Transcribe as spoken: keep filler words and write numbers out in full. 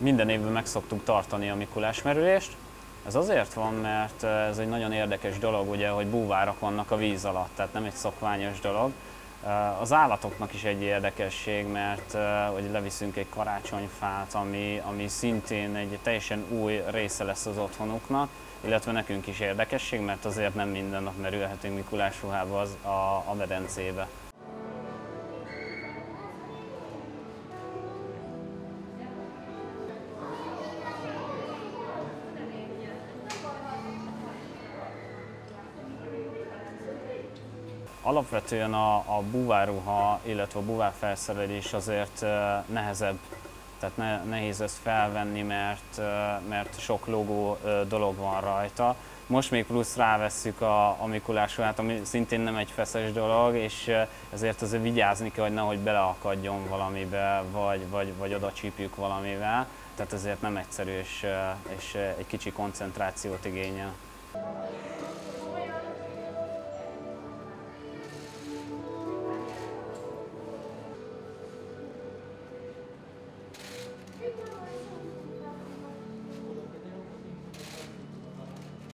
Minden évben meg szoktuk tartani a Mikulás-merülést. Ez azért van, mert ez egy nagyon érdekes dolog, ugye, hogy búvárak vannak a víz alatt, tehát nem egy szokványos dolog. Az állatoknak is egy érdekesség, mert hogy leviszünk egy karácsonyfát, ami, ami szintén egy teljesen új része lesz az otthonuknak, illetve nekünk is érdekesség, mert azért nem minden nap merülhetünk Mikulás ruhába az a, a medencébe. Alapvetően a, a búvárruha, illetve a búvárfelszerelés azért nehezebb, tehát ne, nehéz ezt felvenni, mert, mert sok logó dolog van rajta. Most még plusz rávesszük a, a Mikulás ruhát, ami szintén nem egy feszes dolog, és ezért azért vigyázni kell, hogy nehogy beleakadjon valamibe, vagy, vagy, vagy oda csípjük valamivel. Tehát ezért nem egyszerű, és, és egy kicsi koncentrációt igényel. Thank you.